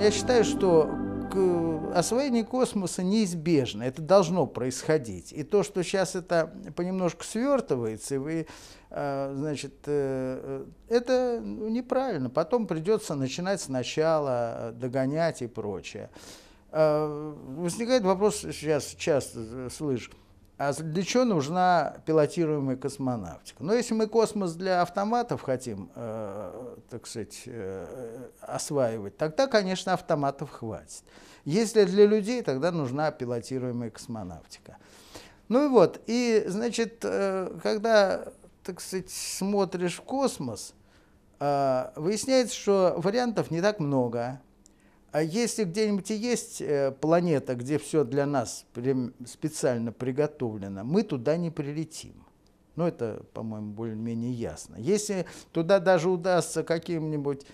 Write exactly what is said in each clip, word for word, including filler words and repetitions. Я считаю, что освоение космоса неизбежно, это должно происходить. И то, что сейчас это понемножку свертывается, и вы, значит, это неправильно. Потом придется начинать сначала, догонять и прочее. Возникает вопрос, сейчас часто слышу, а для чего нужна пилотируемая космонавтика? Но если мы космос для автоматов хотим, э, так сказать, э, осваивать, тогда, конечно, автоматов хватит. Если для людей, тогда нужна пилотируемая космонавтика. Ну и вот, и, значит, э, когда, так сказать, смотришь в космос, э, выясняется, что вариантов не так много. А если где-нибудь и есть планета, где все для нас специально приготовлено, мы туда не прилетим. Ну, это, по-моему, более-менее ясно. Если туда даже удастся каким-нибудь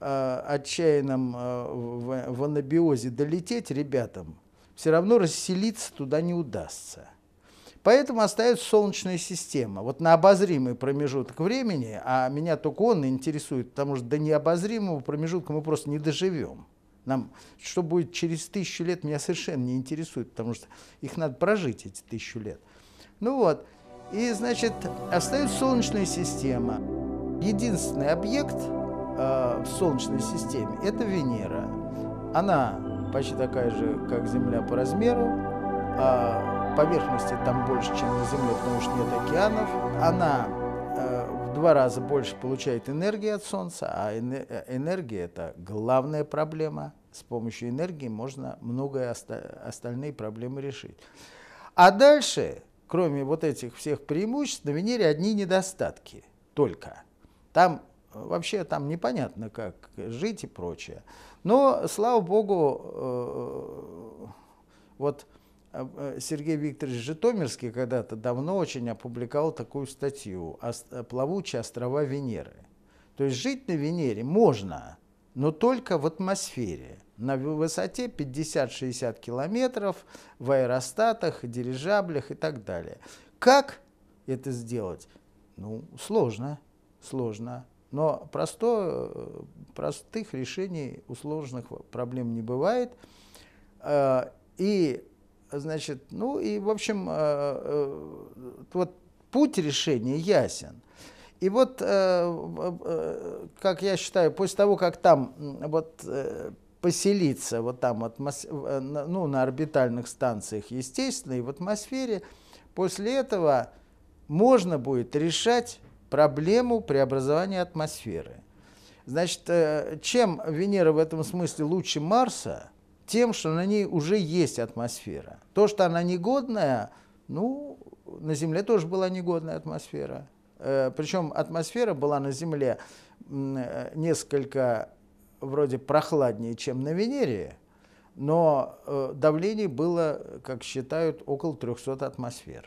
э, отчаянным э, в, в анабиозе долететь ребятам, все равно расселиться туда не удастся. Поэтому остается Солнечная система. Вот на обозримый промежуток времени, а меня только он интересует, потому что до необозримого промежутка мы просто не доживем. Нам, что будет через тысячу лет, меня совершенно не интересует, потому что их надо прожить, эти тысячу лет. Ну вот, и, значит, остается Солнечная система. Единственный объект э, в Солнечной системе – это Венера. Она почти такая же, как Земля по размеру. Э, поверхности там больше, чем на Земле, потому что нет океанов. Она э, в два раза больше получает энергии от Солнца, а энергия – это главная проблема. С помощью энергии можно многое остальные проблемы решить. А дальше, кроме вот этих всех преимуществ, на Венере одни недостатки только. Там вообще там непонятно, как жить и прочее. Но, слава богу, вот Сергей Викторович Житомирский когда-то давно очень опубликовал такую статью «Плавучие острова Венеры». То есть жить на Венере можно, но только в атмосфере, на высоте пятьдесят-шестьдесят километров, в аэростатах, дирижаблях и так далее. Как это сделать? Ну, сложно, сложно. Но просто, простых решений у сложных проблем не бывает. И, значит, ну и, в общем, вот путь решения ясен. И вот, как я считаю, после того, как там вот поселиться, вот там атмос... ну, на орбитальных станциях, естественно, и в атмосфере, после этого можно будет решать проблему преобразования атмосферы. Значит, чем Венера в этом смысле лучше Марса, тем, что на ней уже есть атмосфера. То, что она негодная, ну, на Земле тоже была негодная атмосфера. Причем атмосфера была на Земле несколько вроде прохладнее, чем на Венере, но давление было, как считают, около трёхсот атмосфер.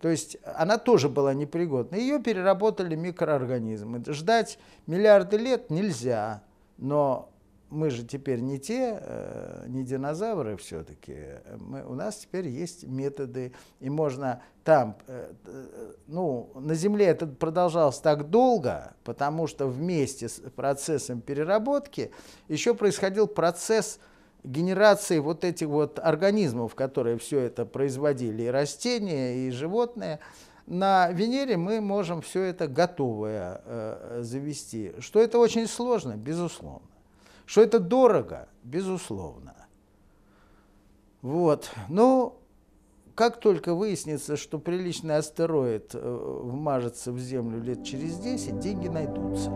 То есть она тоже была непригодна. Ее переработали микроорганизмы. Ждать миллиарды лет нельзя, но мы же теперь не те, не динозавры все-таки. У нас теперь есть методы, и можно там... Ну, на Земле это продолжалось так долго, потому что вместе с процессом переработки еще происходил процесс генерации вот этих вот организмов, которые все это производили, и растения, и животные. На Венере мы можем все это готовое завести. Что это очень сложно, безусловно. Что это дорого, безусловно. Вот. Но как только выяснится, что приличный астероид вмажется в Землю лет через десять, деньги найдутся.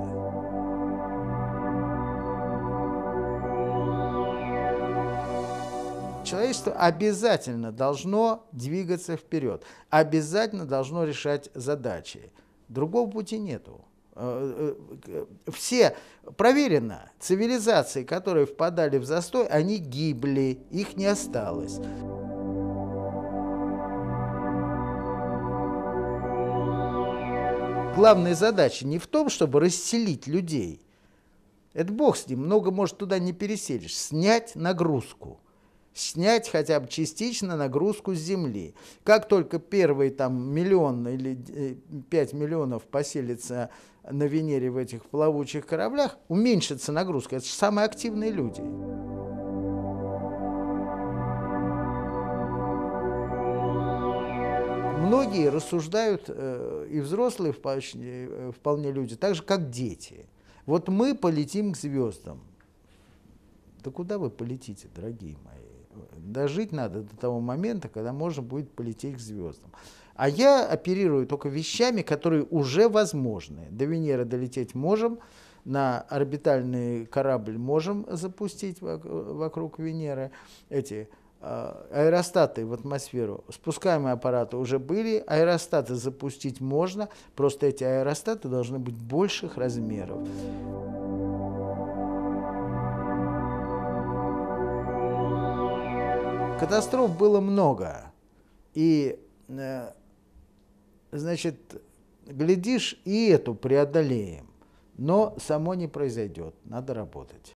Человечество обязательно должно двигаться вперед, обязательно должно решать задачи. Другого пути нету. Все, проверено, цивилизации, которые впадали в застой, они гибли, их не осталось. Главная задача не в том, чтобы расселить людей. Это бог с ним, много, может, туда не переселишь. Снять нагрузку. Снять хотя бы частично нагрузку с Земли. Как только первые там миллион или пять миллионов поселятся на Венере в этих плавучих кораблях, уменьшится нагрузка. Это же самые активные люди. Многие рассуждают, и взрослые вполне люди, так же, как дети. Вот мы полетим к звездам. Да куда вы полетите, дорогие мои? Дожить надо до того момента, когда можно будет полететь к звездам. А я оперирую только вещами, которые уже возможны. До Венеры долететь можем, на орбитальный корабль можем запустить вокруг Венеры. Эти аэростаты в атмосферу, спускаемые аппараты уже были, аэростаты запустить можно, просто эти аэростаты должны быть больших размеров. Катастроф было много, и, значит, глядишь, и эту преодолеем, но само не произойдет, надо работать.